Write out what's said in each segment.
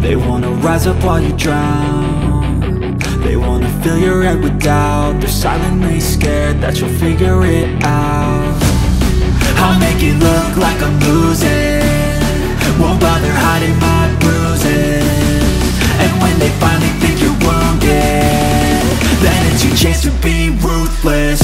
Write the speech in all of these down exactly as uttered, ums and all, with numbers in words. They wanna rise up while you drown. They wanna fill your head with doubt. They're silently scared that you'll figure it out. I'll make it look like I'm losing. Won't bother hiding my bruises. And when they finally think you're wounded, then it's your chance to be ruthless.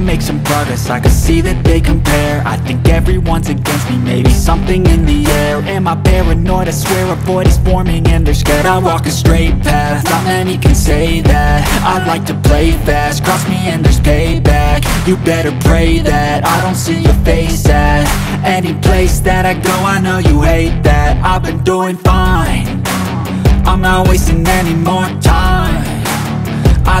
Make some progress, I can see that they compare. I think everyone's against me, maybe something in the air. Am I paranoid? I swear a void is forming and they're scared. I walk a straight path, not many can say that. I like to play fast, cross me and there's payback. You better pray that I don't see your face at any place that I go. I know you hate that. I've been doing fine, I'm not wasting any more time. I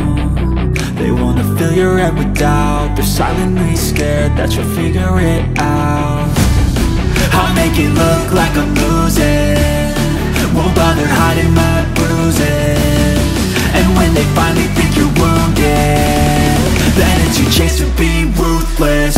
They wanna fill your head with doubt. They're silently scared that you'll figure it out. I'll make it look like I'm losing. Won't bother hiding my bruises. And when they finally think you're wounded, then it's your chance to be ruthless.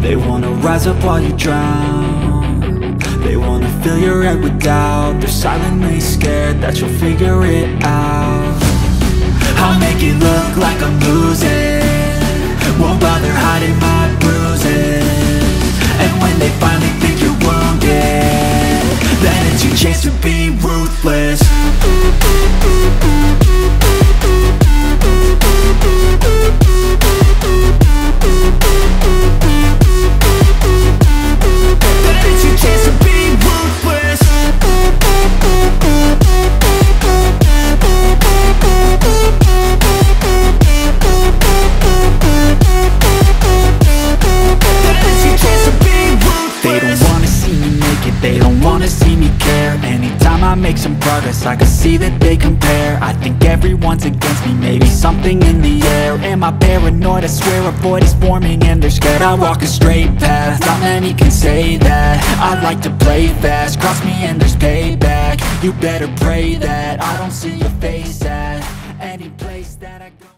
They wanna rise up while you drown. They wanna fill your head with doubt. They're silently scared that you'll figure it out. I'll make it look like I'm losing. Won't bother hiding my bruises. And when they finally think you're wounded, then it's your chance to be ruthless. make some progress. I can see that they compare. I think everyone's against me, maybe something in the air. Am I paranoid? I swear a void is forming and they're scared. I walk a straight path, not many can say that. I like to play fast, cross me and there's payback. You better pray that I don't see your face at any place that I go.